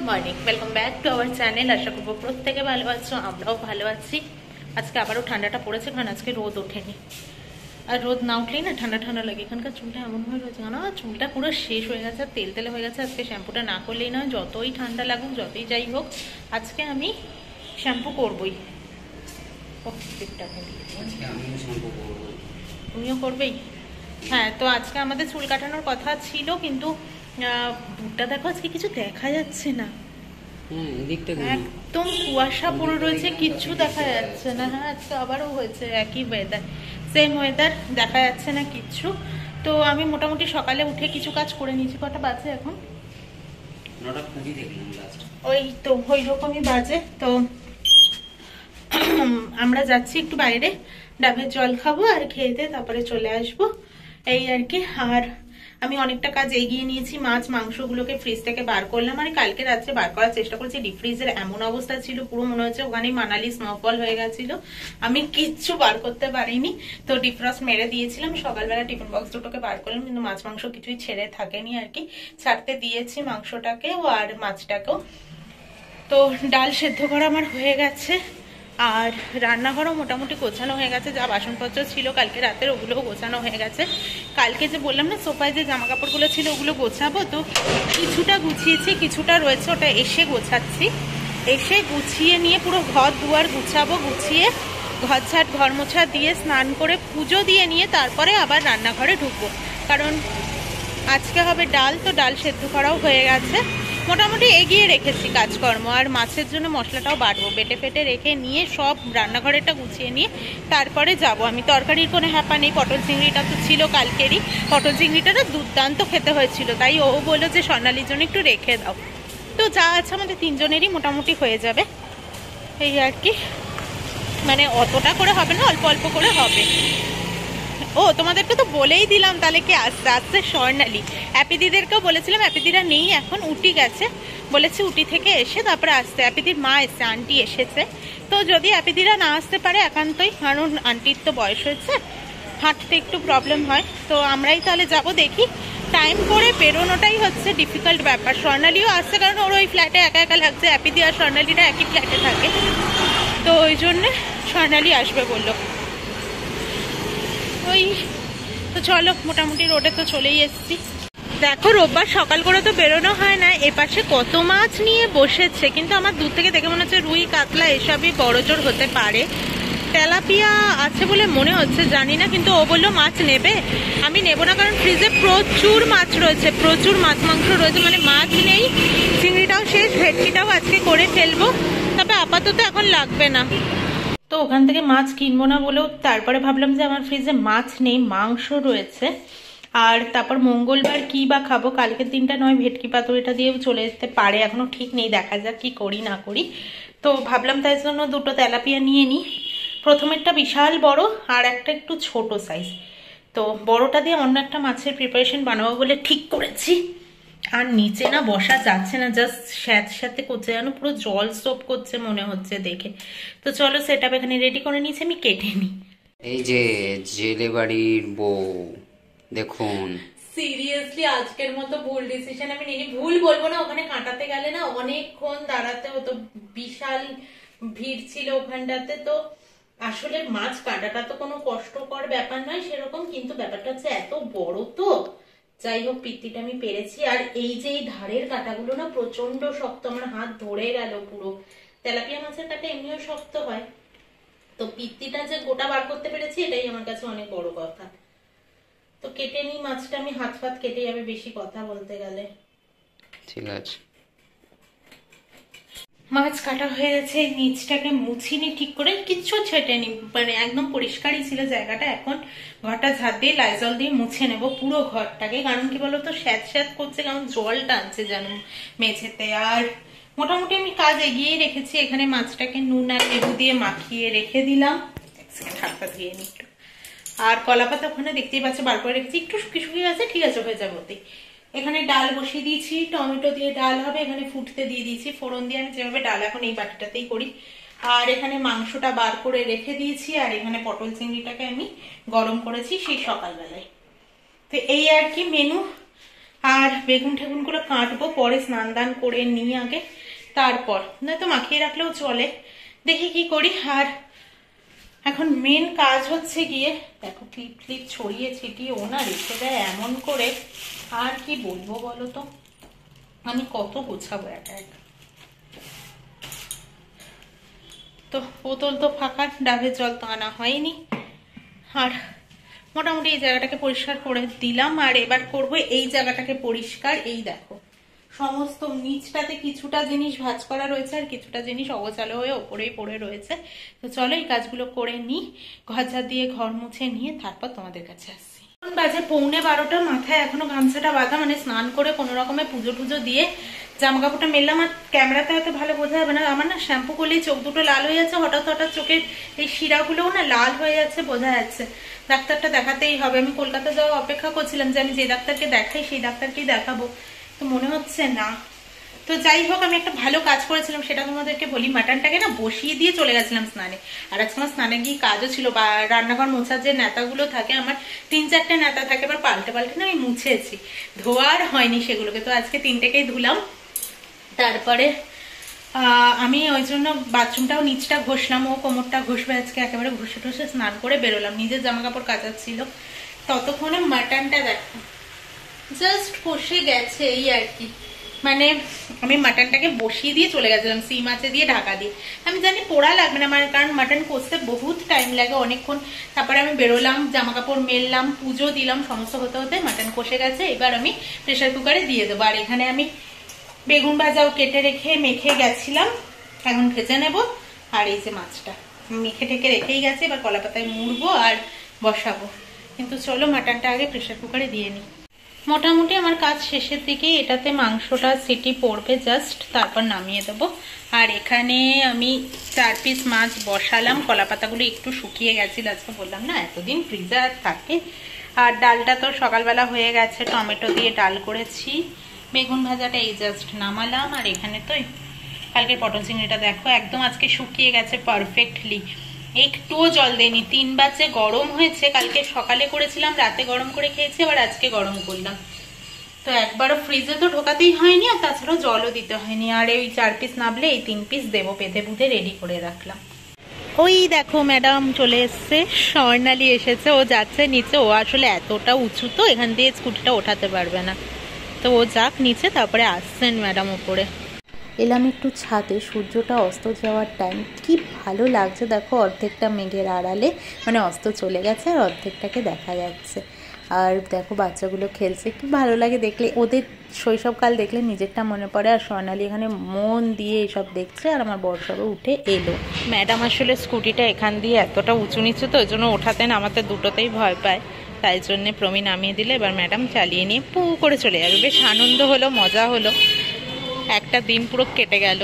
Good morning welcome back to our channel. आशा करब प्रत्येके भालो आछो, आमराओ भालो आछि। आजके आबारो ठांडाटा पड़ेछे, कारण आजके रोद ओठेनि। आर रोद ना उठलेई ना ठांडा ठांडा लागे। एखानकार चुलटा एमन भाबे रयेछे ना, चुलटा पुरो शेष हये गेछे, तेल तेले हये गेछे। आजके श्याम्पूटा ना करलेई ना, जतोई ठांडा लागुक, जतोई जाई होक, आजके आमि श्याम्पू करबई। तुमिओ करबेई? हाँ, तो आजके आमादेर चुल काटानोर कथा छिलो, किन्तु भुट्टा देखो आज के किछु देखा जाच्छे ना। देखते एकदम कुयाशा पुरो रयेछे, किछु देखा जाच्छे ना। हाँ, आज आबारो हयेछे एकई वेदार, सेम वेदार, देखा जाच्छे ना किछु। तो आमी मोटामुटी सकाले उठे किछु काज करे नियेछि। कटा बाजे एखन? 9:20 देखलाम लास्ट, ओई तो ओई रकमई बाजे। तो आमरा जाচ্ছি একটু বাইরে, ডাবের জল খাবো আর খেতে তারপরে চলে আসবো, এই আর কি। আর আমি অনেকটা কাজ এগিয়ে নিয়েছি। মাছ মাংসগুলোকে ফ্রিজ থেকে বার করলাম, মানে কালকে রাতে বার করার চেষ্টা করেছি। ডিপ ফ্রিজের এমন অবস্থা ছিল, পুরো মনে হচ্ছে ওখানে মানালি স্নোফল হয়ে গেছিল। আমি কিচ্ছু বার করতে পারিনি, তো ডিফ্রস্ট মেরে দিয়েছিলাম। সকালবেলা টিফিন বক্স দুটোকে বার করলাম, কিন্তু মাছ মাংস কিছুই ছেড়ে থাকেনি আর কি। ছাড়তে দিয়েছি মাংসটাকেও আর মাছটাকেও। তো ডাল সেদ্ধ করা আমার হয়ে গেছে, আর রান্নাঘরও মোটামুটি গোছানো হয়ে গেছে। যা বাসনপত্র ছিল কালকে রাতের ওগুলোও গোছানো হয়ে গেছে। কালকে যে বললাম না সোফায় যে জামা কাপড়গুলো ছিল ওগুলো গোছাবো, তো কিছুটা গুছিয়েছি, কিছুটা রয়েছে, ওটা এসে গোছাচ্ছি। এসে গুছিয়ে নিয়ে পুরো ঘর দুয়ার গুছাবো, গুছিয়ে ঘর ঝাট ঘর মোছা দিয়ে স্নান করে পুজো দিয়ে নিয়ে তারপরে আবার রান্নাঘরে ঢুকবো, কারণ আজকে হবে ডাল। তো ডাল সেদ্ধ করাও হয়ে গেছে, মোটামুটি এগিয়ে রেখেছি কাজকর্ম। আর মাছের জন্য মশলাটাও বাটবো, বেটে ফেটে রেখে নিয়ে সব রান্নাঘরেটা গুছিয়ে নিয়ে তারপরে যাব আমি। তরকারির কোনো হ্যাপা নেই, পটল চিংড়িটা তো ছিল কালকেরই, পটল চিংড়িটাটা দুর্দান্ত খেতে হয়েছিল, তাই ও বললো যে সোনালির জন্য একটু রেখে দাও। তো যা আছে আমাদের তিনজনেরই মোটামুটি হয়ে যাবে, এই আর কি। মানে অতটা করে হবে না, অল্প অল্প করে হবে। ও তোমাদেরকে তো বলেই দিলাম তাহলে কি আস্তে আস্তে। স্বর্ণালী অ্যাপিদিদেরকেও বলেছিলাম, অ্যাপিদিরা নেই এখন, উটি গেছে। বলেছি উটি থেকে এসে তারপরে আসতে। অ্যাপিদির মা এসছে, আন্টি এসেছে। তো যদি অ্যাপিদিরা না আসতে পারে একান্তই, কারণ আন্টির তো বয়স হয়েছে, হাঁটতে একটু প্রবলেম হয়। তো আমরাই তাহলে যাব, দেখি টাইম করে পেরোনোটাই হচ্ছে ডিফিকাল্ট ব্যাপার। স্বর্ণালীও আসছে, কারণ ওর ওই ফ্ল্যাটে একা একা লাগছে। অ্যাপিদি আর স্বর্ণালীরা একই ফ্ল্যাটে থাকে, তো ওই জন্যে স্বর্ণালী আসবে বললো। ওই তো চলো, মোটামুটি রোডে তো চলেই এসছি। দেখো রোববার সকাল করে তো বেরোনো হয় না। এপাশে কত মাছ নিয়ে বসেছে, কিন্তু আমার দূর থেকে দেখে মনে হচ্ছে রুই কাতলা এসবই বড় জোর হতে পারে। তেলাপিয়া আছে বলে মনে হচ্ছে, জানি না। কিন্তু ও বললো মাছ নেবে, আমি নেবো না, কারণ ফ্রিজে প্রচুর মাছ রয়েছে, প্রচুর মাছ মাংস রয়েছে। মানে মাছ নেই, চিংড়িটাও শেষ, ভেটকিটাও আজকে করে ফেলবো, তবে আপাতত এখন লাগবে না। তো ওখান থেকে মাছ কিনবো না বলেও তারপরে ভাবলাম যে আমার ফ্রিজে মাছ নেই, মাংস রয়েছে। আর তারপর মঙ্গলবার কি বা খাবো, কালকের দিনটা নয়, ভেটকি পাতুরিটা দিয়েও চলে যেতে পারে, এখনো ঠিক নেই, দেখা যাক কি করি না করি। তো ভাবলাম তাই জন্য দুটো তেলাপিয়া নিয়ে নিই। প্রথমেরটা বিশাল বড় আর একটা একটু ছোট সাইজ। তো বড়টা দিয়ে অন্য একটা মাছের প্রিপারেশন বানাবো বলে ঠিক করেছি। আর নিচে না বসা যাচ্ছে না, জাস্ট স্যাঁতস্যাঁতে করছে, যেন পুরো জল সোপ করছে মনে হচ্ছে দেখে। তো চলো সেটা এখানে রেডি করে নিয়েছি, আমি কেটে নিই। এই যে জেলে বাড়ির বউ, দেখুন সিরিয়াসলি আজকের মতো ভুল ডিসিশন আমি নিইনি। ভুল বলবো না, ওখানে কাটাতে গেলে না অনেকক্ষণ দাঁড়াতে হতো, বিশাল ভিড় ছিল ওখানটাতে। তো আসলে মাছ কাটাটা তো কোনো কষ্টকর ব্যাপার নয় সেরকম, কিন্তু ব্যাপারটা হচ্ছে এত বড়। তো যাই হোক, পিত্তিটা আমি পেরেছি। আর এই যে ধারের কাঁটাগুলো না প্রচন্ড শক্ত, আমার হাত ধরে গেল পুরো। তেলাপিয়া মাছের কাঁটা এমনিও শক্ত হয়, তো পিত্তিটা যে গোটা বার করতে পেরেছি এটাই আমার কাছে অনেক বড় কথা। তো কেটে নি মাছটা, আমি হাত ফাত কেটে যাবে বেশি কথা বলতে গেলে। ঠিক আছে, মাছ কাটা হয়ে গেছে। নিচটাকে মুছিনি ঠিক করে, কিচ্ছু ছেটেনি, মানে একদম পরিষ্কারই ছিল জায়গাটা। এখন ঘরটা ঝাঁট দিয়ে লাইজল দিয়ে মুছে নেব পুরো ঘরটাকে, কারণ কি বলতো স্যাঁত স্যাঁত করছে, কারণ জল টানছে যেন মেঝেতে। আর মোটামুটি আমি কাজ এগিয়ে রেখেছি। এখানে মাছটাকে নুন আর লেবু দিয়ে মাখিয়ে রেখে দিলাম, ঢাকা দিয়ে নি। আর কলা পাতা ওখানে দেখতেই পাচ্ছে, বার করে রেখেছি, একটু শুকিয়ে শুকিয়ে আছে, ঠিক আছে হয়ে যাবে ওতেই। এখানে ডাল বসিয়ে দিয়েছি, টমেটো দিয়ে ডাল হবে। এখানে ফুটতে দিয়ে দিয়েছি ফোড়ন দিয়ে, আমি যেভাবে ডাল এখন এই বাটিটাতেই করি। আর এখানে মাংসটা বার করে রেখে দিয়েছি, আর এখানে পটল চিংড়িটাকে আমি গরম করেছি সেই সকালবেলায়। তো এই আর কি মেনু। আর বেগুন ঠেগুনগুলো কাটবো, পরে স্নান দান করে নিয়ে আগে, তারপর নয়তো মাখিয়ে রাখলেও চলে, দেখি কি করি। আর এখন মেন কাজ হচ্ছে গিয়ে দেখো ক্লিপ ক্লিপ ছড়িয়ে ছিটিয়ে ওনা রেখে দেয় এমন করে, আর কি বলবো বলো তো, আমি কত গোছাবো একা একা। তো বোতল তো ফাঁকা, ডাবের জল তো আনা হয়নি। আর মোটামুটি এই জায়গাটাকে পরিষ্কার করে দিলাম, আর এবার করবো এই জায়গাটাকে পরিষ্কার। এই দেখো সমস্ত নিচটাতে কিছুটা জিনিস ভাঁজ করা রয়েছে আর কিছুটা জিনিস অগোছালো হয়ে ওপরেই পড়ে রয়েছে। তো চলো এই কাজগুলো করে নিই, ঘর ঝাড় দিয়ে ঘর মুছে নিয়ে তারপর তোমাদের কাছে আসছি। এখন বাজে 11:15, মাথায় এখনো গামছাটা বাঁধা, মানে স্নান করে কোনো রকমে পুজো টুজো দিয়ে জামা কাপড়টা মেললাম। আর ক্যামেরাতে হয়তো ভালো বোঝা যাবে না, আমার না শ্যাম্পু করলেই চোখ দুটো লাল হয়ে যাচ্ছে, হঠাৎ হঠাৎ চোখের এই শিরাগুলোও না লাল হয়ে যাচ্ছে, বোঝা যাচ্ছে। ডাক্তারটা দেখাতেই হবে, আমি কলকাতা যাওয়া অপেক্ষা করছিলাম যে আমি যে ডাক্তারকে দেখাই সেই ডাক্তারকেই দেখাবো, তো মনে হচ্ছে না। তো যাই হোক, আমি একটা ভালো কাজ করেছিলাম, সেটা তোমাদেরকে বলি। মাটনটাকে না বসিয়ে দিয়ে চলে গেছিলাম স্নানে, আর আজকে আমার স্নানে গিয়ে কাজও ছিল। বা রান্নাঘর মোছার যে নেতাগুলো থাকে, আমার 3-4টে নেতা থাকে, এবার পাল্টে পাল্টে না আমি মুছেছি, ধোয়ার হয়নি সেগুলোকে, তো আজকে 3টেকেই ধুলাম। তারপরে আমি ওই জন্য বাথরুমটাও নিচটা ঘষলাম, ও কোমরটা ঘষবে আজকে, একেবারে ঘষে ঠসে স্নান করে বেরোলাম। নিজের জামা কাপড় কাচা ছিল, ততক্ষণে মাটনটা দেখো জাস্ট কষে গেছে, এই আর কি। মানে আমি মাটনটাকে বসিয়ে দিয়ে চলে গেছিলাম সিম আঁচে দিয়ে ঢাকা দিয়ে। আমি জানি পোড়া লাগবে না আমার, কারণ মাটন কষতে বহুত টাইম লাগে, অনেকক্ষণ। তারপরে আমি বেরোলাম, জামা কাপড় মেললাম, পুজো দিলাম, সমস্ত হতে হতে মাটন কষে গেছে। এবার আমি প্রেশার কুকারে দিয়ে দেবো। আর এখানে আমি বেগুন ভাজাও কেটে রেখে মেখে গেছিলাম, এখন ভেজে নেব। আর এই যে মাছটা মেখে টেখে রেখেই গেছে, এবার কলা পাতায় মুড়বো আর বসাবো। কিন্তু চলো মাটনটা আগে প্রেশার কুকারে দিয়ে নিই। মোটামুটি আমার কাজ শেষের দিকে, এটাতে মাংসটা সিটি পড়বে জাস্ট, তারপর নামিয়ে দেবো। আর এখানে আমি 4 পিস মাছ বসালাম, কলা পাতাগুলো একটু শুকিয়ে গেছিল আজকে, বললাম না এতদিন ফ্রিজে আর থাকে। আর ডালটা তো সকালবেলা হয়ে গেছে, টমেটো দিয়ে ডাল করেছি। বেগুন ভাজাটা এই জাস্ট নামালাম। আর এখানে তো কালকে পটল চিংড়িটা দেখো একদম আজকে শুকিয়ে গেছে পারফেক্টলি, একটুও জল দেয়নি। 3 বার যে গরম হয়েছে, কালকে সকালে করেছিলাম, রাতে গরম করে খেয়েছি, আবার আজকে গরম করলাম। তো একবারও ফ্রিজে তো ঢোকাতেই হয়নি, আর তাছাড়াও জলও দিতে হয়নি। আর এই 4 পিস নাবলে এই 3 পিস দেবো, বেঁধে বুঁধে রেডি করে রাখলাম। ওই দেখো ম্যাডাম চলে এসছে, স্বর্ণালী এসেছে, ও যাচ্ছে নিচে। ও আসলে এতটা উঁচু তো এখান দিয়ে স্কুটিটা ওঠাতে পারবে না, তো ও যাক নিচে, তারপরে আসছেন ম্যাডাম উপরে। এলাম একটু ছাদে, সূর্যটা অস্ত যাওয়ার টাইম, কি ভালো লাগছে দেখো। অর্ধেকটা মেঘের আড়ালে, মানে অস্ত চলে গেছে আর অর্ধেকটাকে দেখা যাচ্ছে। আর দেখো বাচ্চাগুলো খেলছে, কি ভালো লাগে দেখলে, ওদের শৈশবকাল দেখলে নিজেরটা মনে পড়ে। আর সোনালি এখানে মন দিয়ে এসব দেখছে, আর আমার বড় সবে উঠে এলো। ম্যাডাম আসলে স্কুটিটা এখান দিয়ে এতটা উঁচু নিচু তো, ওই জন্য ওঠাতে নামাতে দুটোতেই ভয় পায়, তাই জন্যে প্রমি নামিয়ে দিলে। এবার ম্যাডাম চালিয়ে নিয়ে পু করে চলে যাবে। বেশ আনন্দ হলো, মজা হলো, একটা দিন পুরো কেটে গেল।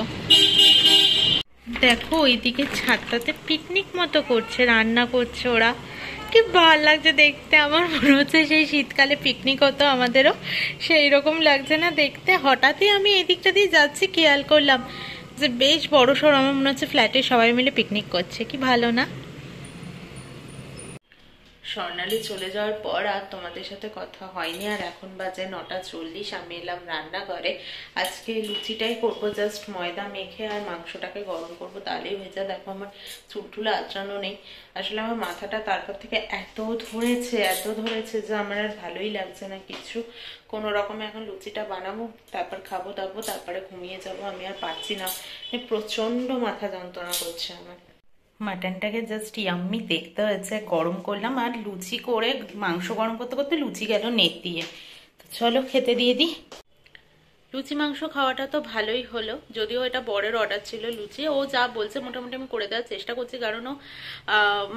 দেখো ওইদিকে ছাদটাতে পিকনিক মতো করছে, রান্না করছে ওরা, কি ভালো লাগছে দেখতে। আমার মনে হচ্ছে সেই শীতকালে পিকনিক হতো আমাদেরও, সেই রকম লাগছে না দেখতে। হঠাৎই আমি এই দিকটা দিয়ে যাচ্ছি, খেয়াল করলাম যে বেশ বড় সড়, আমার মনে হচ্ছে ফ্ল্যাটে সবাই মিলে পিকনিক করছে, কি ভালো না। স্বর্ণালী চলে যাওয়ার পর আর তোমাদের সাথে কথা হয়নি। আর এখন বাজে 9:40, আমি এলাম রান্নাঘরে। আজকে লুচিটাই করবো জাস্ট ময়দা মেখে, আর মাংসটাকে গরম করবো, তাহলেই ভেজা। দেখো আমার চুলটুলো আঁচড়ানো নেই, আসলে আমার মাথাটা তারপর থেকে এত ধরেছে যে আমার আর ভালোই লাগছে না কিছু। কোনো রকমে এখন লুচিটা বানাবো, তারপর খাবো দাবো, তারপরে ঘুমিয়ে যাবো। আমি আর পারছি না, প্রচণ্ড মাথা যন্ত্রণা করছে আমার। মাটনটাকে জাস্ট ইয়াম্মি দেখতে হয়েছে, গরম করলাম। আর লুচি করে মাংস গরম করতে করতে লুচি গেল নেট দিয়ে। তো চলো খেতে দিয়ে দিই। লুচি মাংস খাওয়াটা তো ভালোই হলো, যদিও এটা বরের অর্ডার ছিল লুচি। ও যা বলছে মোটামুটি আমি করে দেওয়ার চেষ্টা করছি, কারণ ও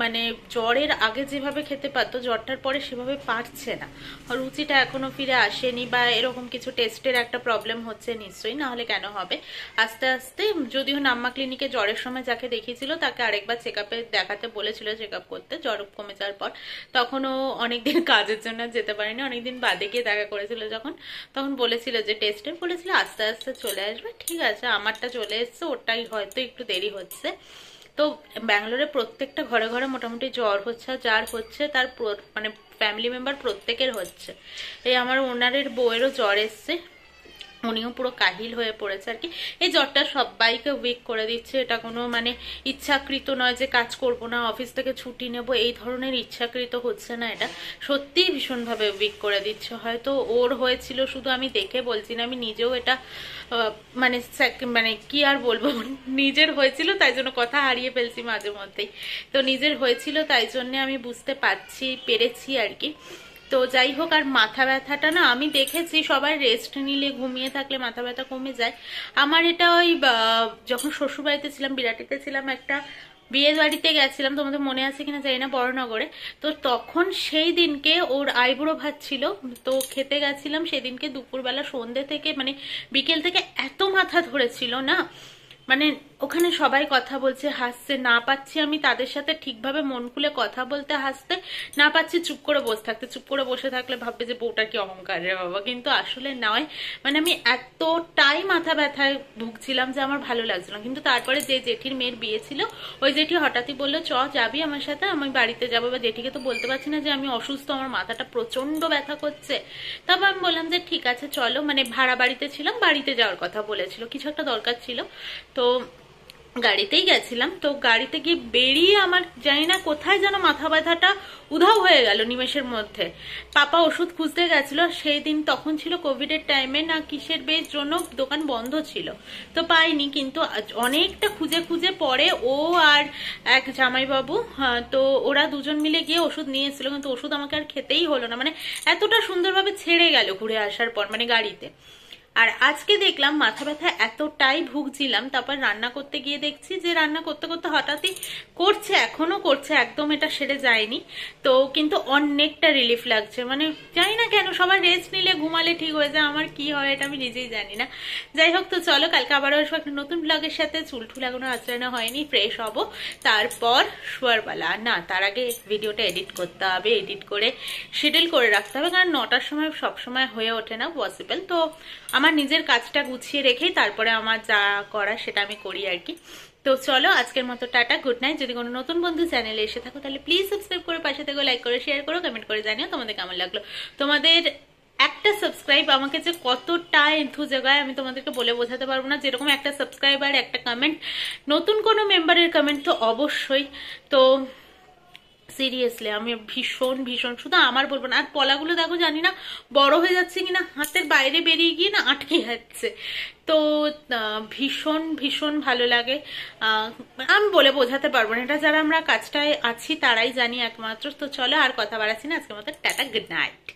মানে জ্বরের আগে যেভাবে খেতে পারতো, জ্বরটার পরে সেভাবে পারছে না। আর রুচিটা এখনও ফিরে আসেনি, বা এরকম কিছু টেস্টের একটা প্রবলেম হচ্ছে নিশ্চয়ই, নাহলে কেন হবে। আস্তে আস্তে, যদিও নাম্মা ক্লিনিকে জ্বরের সময় যাকে দেখিয়েছিল তাকে আরেকবার চেক আপে দেখাতে বলেছিল, চেক আপ করতে জ্বর কমে যাওয়ার পর। তখন ও অনেকদিন কাজের জন্য যেতে পারেনি, অনেকদিন বাদে গিয়ে দেখা করেছিল যখন, তখন বলেছিল যে টেস্টের বলেছিল আস্তে আস্তে চলে আসবে, ঠিক আছে। আমারটা চলে এসছে, ওটাই হয়তো একটু দেরি হচ্ছে। তো ব্যাঙ্গালোরে প্রত্যেকটা ঘরে ঘরে মোটামুটি জ্বর হচ্ছে, যার হচ্ছে তার মানে फैमिली मेम्बर प्रत्येकेर होच्छे। এই আমার ওনারের বউয়েরও জ্বর এসেছে, উনিও পুরো কাহিল হয়ে পড়েছে আর কি। এই জ্বরটা সবাইকে উইক করে দিচ্ছে, এটা কোনো মানে ইচ্ছাকৃত নয় যে কাজ করব না, অফিস থেকে ছুটি নেব, এই ধরনের ইচ্ছাকৃত হচ্ছে না, এটা সত্যিই ভীষণভাবে উইক করে দিচ্ছে। হয়তো ওর হয়েছিল, শুধু আমি দেখে বলছি না, আমি নিজেও এটা মানে কি আর বলবো, নিজের হয়েছিল তাই জন্য কথা হারিয়ে ফেলছি মাঝে মধ্যেই, তো নিজের হয়েছিল তাই জন্যে আমি বুঝতে পেরেছি আর কি। তো যাই হোক, আর মাথা ব্যথাটা না আমি দেখেছি সবাই রেস্ট নিলে ঘুমিয়ে থাকলে মাথা ব্যথা কমে যায়, আমার এটা ওই যখন শ্বশুরবাড়িতে ছিলাম, বিরাটিতে ছিলাম, একটা বিয়ে বাড়িতে গেছিলাম, তোমাদের মনে আছে কিনা জানি না, বড়নগরে, তো তখন সেই দিনকে ওর আইবুড়ো ভাত ছিল, তো খেতে গেছিলাম সেদিনকে দুপুরবেলা, সন্ধ্যে থেকে মানে বিকেল থেকে এত মাথা ধরেছিল না, মানে ওখানে সবাই কথা বলছে হাসছে, না পাচ্ছি আমি তাদের সাথে ঠিকভাবে মন খুলে কথা বলতে, হাসতে না পাচ্ছি, চুপ করে বসে থাকতে, চুপ করে বসে থাকলে ভাববে যে বউটা কি অহংকার রে বাবা, কিন্তু আসলে নয়, মানে আমি এতটাই মাথা ব্যথায় ভুগছিলাম যে আমার ভালো লাগছিল। কিন্তু তারপরে যে জেঠির মেয়ের বিয়ে ছিল, ওই জেঠি হঠাৎই বললো চ যাবি আমার সাথে, আমি বাড়িতে যাবো, বা জেঠিকে তো বলতে পারছি না যে আমি অসুস্থ, আমার মাথাটা প্রচন্ড ব্যথা করছে, তারপর আমি বললাম যে ঠিক আছে চলো, মানে ভাড়া বাড়িতে ছিলাম, বাড়িতে যাওয়ার কথা বলেছিল, কিছু একটা দরকার ছিল, তো গাড়িতেই গেছিলাম। তো গাড়িতে গিয়ে বেরিয়ে আমার জানি না কোথায় যেন মাথা ব্যথাটা উধাও হয়ে গেল নিমেষের মধ্যে। পাপা ওষুধ খুঁজতে গেছিল সেই দিন, তখন ছিল কোভিডের টাইমে না কিসের বেশ জন্য দোকান বন্ধ ছিল, তো পাইনি, কিন্তু অনেকটা খুঁজে খুঁজে পরে ও আর এক জামাইবাবু, তো ওরা দুজন মিলে গিয়ে ওষুধ নিয়ে এসেছিল, কিন্তু ওষুধ আমাকে আর খেতেই হলো না, মানে এতটা সুন্দরভাবে ছেড়ে গেল ঘুরে আসার পর, মানে গাড়িতে। আর আজকে দেখলাম মাথা ব্যথা এতটাই ভুগছিলাম, তারপর রান্না করতে গিয়ে দেখছি যে রান্না করতে করতে হঠাৎই করছে, এখনো করছে, একদম এটা সেরে যায়নি, তো কিন্তু অনেকটা রিলিফ লাগছে, মানে জানি না কেন সবাই রেস্ট নিলে ঘুমালে ঠিক হয়ে যায়, আমার কি হয় এটা আমি নিজেই জানি না। যাই হোক, তো চলো কালকে আবারও আসবো একটা নতুন ব্লগের সাথে। চুলঠু লাগানো আচড়ানো হয়নি, ফ্রেশ হবো, তারপর শোয়ারবেলা না, তার আগে ভিডিওটা এডিট করতে হবে, এডিট করে শিডিউল করে রাখতে হবে, কারণ 9টার সময় সবসময় হয়ে ওঠে না পসিবল, তো আমার নিজের কাজটা গুছিয়ে রেখেই তারপরে আমার যা করা সেটা আমি করি আর কি। তো চলো আজকের মতো টাটা, গুড নাইট। যদি কোনো নতুন বন্ধু চ্যানেলে এসে থাকো তাহলে প্লিজ সাবস্ক্রাইব করে পাশে থেকো, লাইক করো, শেয়ার করো, কমেন্ট করে জানিও তোমাদের কেমন লাগলো। তোমাদের একটা সাবস্ক্রাইব আমাকে যে কতটা এন্থু জায়গায় আমি তোমাদেরকে বলে বোঝাতে পারবো না, যেরকম একটা সাবস্ক্রাইব আর একটা কমেন্ট, নতুন কোনো মেম্বারের কমেন্ট তো অবশ্যই, তো সিরিয়াসলি আমি ভীষণ ভীষণ, শুধু আমার বলবো না, আর পলাগুলো দেখো জানি না বড় হয়ে যাচ্ছে কিনা, হাতের বাইরে বেরিয়ে গিয়ে না আটকে যাচ্ছে, তো ভীষণ ভীষণ ভালো লাগে, আমি বলে বোঝাতে পারবো না, এটা যারা আমরা কাজটায় আছি তারাই জানি একমাত্র। তো চলো আর কথা বাড়াচ্ছি না, আজকের মতো টাটা, গুড নাইট।